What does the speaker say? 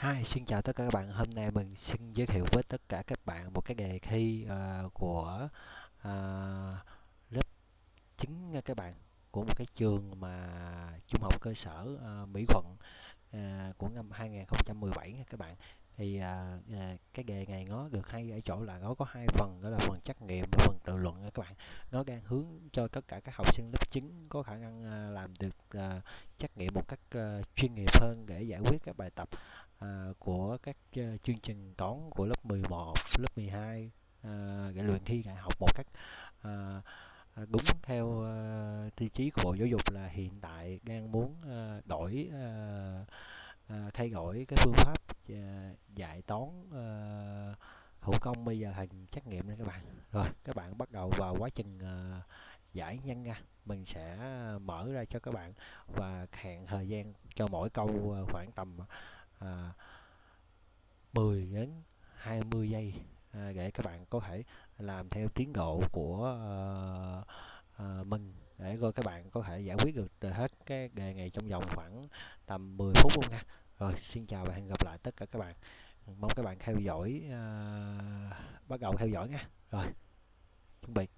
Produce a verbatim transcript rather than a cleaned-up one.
Hi, xin chào tất cả các bạn. Hôm nay mình xin giới thiệu với tất cả các bạn một cái đề thi uh, của uh, lớp chín nha các bạn, của một cái trường mà trung học cơ sở uh, Mỹ Phuận uh, của năm hai nghìn không trăm mười bảy nha các bạn. Thì uh, uh, cái đề này nó được hay ở chỗ là nó có hai phần, đó là phần trắc nghiệm và phần tự luận nha các bạn. Nó đang hướng cho tất cả các học sinh lớp chín có khả năng uh, làm được uh, trắc nghiệm một cách uh, chuyên nghiệp hơn để giải quyết các bài tập Uh, của các uh, chương trình toán của lớp mười một, lớp mười hai uh, để luyện thi đại học một cách uh, đúng theo uh, tiêu chí của Bộ Giáo dục là hiện tại đang muốn uh, đổi uh, uh, thay đổi cái phương pháp uh, dạy toán uh, thủ công bây giờ thành trắc nghiệm nha các bạn. Rồi các bạn bắt đầu vào quá trình uh, giải nhanh nha. Mình sẽ mở ra cho các bạn và hẹn thời gian cho mỗi câu uh, khoảng tầm À, mười đến hai mươi giây à, để các bạn có thể làm theo tiến độ của uh, uh, mình, để rồi các bạn có thể giải quyết được hết cái đề này trong vòng khoảng tầm mười phút luôn nha. Rồi xin chào và hẹn gặp lại tất cả các bạn, mong các bạn theo dõi, uh, bắt đầu theo dõi nha. Rồi chuẩn bị.